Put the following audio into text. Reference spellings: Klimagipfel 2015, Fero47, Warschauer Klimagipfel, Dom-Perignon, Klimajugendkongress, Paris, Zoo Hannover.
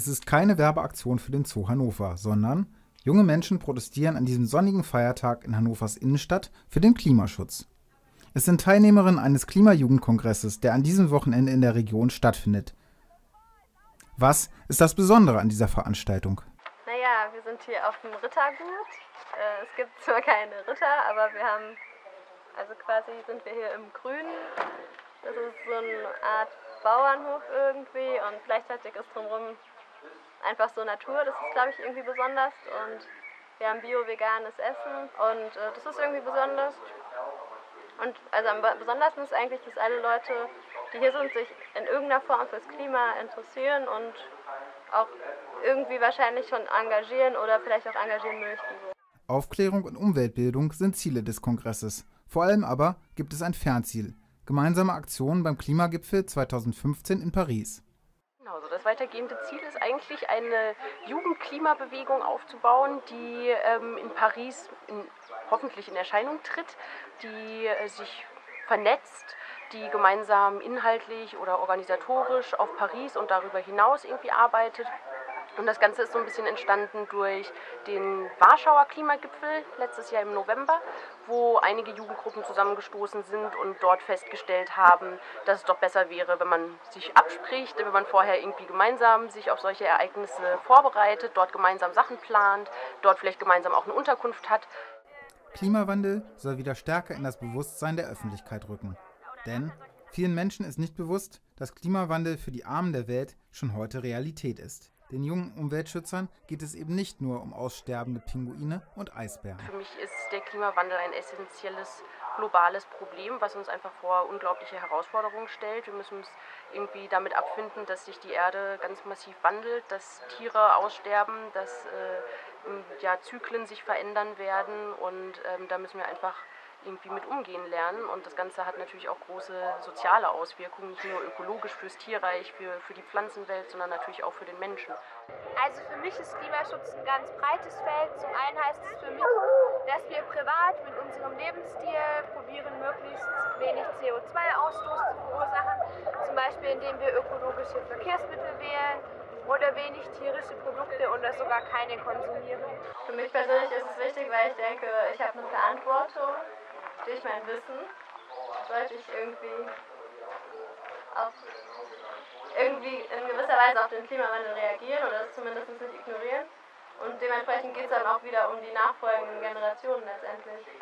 Es ist keine Werbeaktion für den Zoo Hannover, sondern junge Menschen protestieren an diesem sonnigen Feiertag in Hannovers Innenstadt für den Klimaschutz. Es sind Teilnehmerinnen eines Klimajugendkongresses, der an diesem Wochenende in der Region stattfindet. Was ist das Besondere an dieser Veranstaltung? Naja, wir sind hier auf dem Rittergut. Es gibt zwar keine Ritter, aber wir haben, also quasi sind wir hier im Grünen. Das ist so eine Art Bauernhof irgendwie und gleichzeitig ist drumherum einfach so Natur, das ist, glaube ich, irgendwie besonders. Und wir haben bio-veganes Essen und das ist irgendwie besonders. Und also am besondersten ist eigentlich, dass alle Leute, die hier sind, sich in irgendeiner Form fürs Klima interessieren und auch irgendwie wahrscheinlich schon engagieren oder vielleicht auch engagieren möchten. Aufklärung und Umweltbildung sind Ziele des Kongresses. Vor allem aber gibt es ein Fernziel: gemeinsame Aktionen beim Klimagipfel 2015 in Paris. Das weitergehende Ziel ist eigentlich, eine Jugendklimabewegung aufzubauen, die in Paris hoffentlich in Erscheinung tritt, die sich vernetzt, die gemeinsam inhaltlich oder organisatorisch auf Paris und darüber hinaus irgendwie arbeitet. Und das Ganze ist so ein bisschen entstanden durch den Warschauer Klimagipfel letztes Jahr im November, wo einige Jugendgruppen zusammengestoßen sind und dort festgestellt haben, dass es doch besser wäre, wenn man sich abspricht, wenn man vorher irgendwie gemeinsam sich auf solche Ereignisse vorbereitet, dort gemeinsam Sachen plant, dort vielleicht gemeinsam auch eine Unterkunft hat. Klimawandel soll wieder stärker in das Bewusstsein der Öffentlichkeit rücken. Denn vielen Menschen ist nicht bewusst, dass Klimawandel für die Armen der Welt schon heute Realität ist. Den jungen Umweltschützern geht es eben nicht nur um aussterbende Pinguine und Eisbären. Für mich ist der Klimawandel ein essentielles globales Problem, was uns einfach vor unglaubliche Herausforderungen stellt. Wir müssen uns irgendwie damit abfinden, dass sich die Erde ganz massiv wandelt, dass Tiere aussterben, dass Zyklen sich verändern werden und da müssen wir einfach irgendwie mit umgehen lernen. Und das Ganze hat natürlich auch große soziale Auswirkungen, nicht nur ökologisch fürs Tierreich, für die Pflanzenwelt, sondern natürlich auch für den Menschen. Also für mich ist Klimaschutz ein ganz breites Feld. Zum einen heißt es für mich, dass wir privat mit unserem Lebensstil probieren, möglichst wenig CO2-Ausstoß zu verursachen, zum Beispiel indem wir ökologische Verkehrsmittel wählen oder wenig tierische Produkte oder sogar keine konsumieren. Für mich persönlich ist es wichtig, weil ich denke, ich habe eine Verantwortung. Durch mein Wissen sollte ich irgendwie in gewisser Weise auf den Klimawandel reagieren oder das zumindest nicht ignorieren. Und dementsprechend geht es dann auch wieder um die nachfolgenden Generationen letztendlich.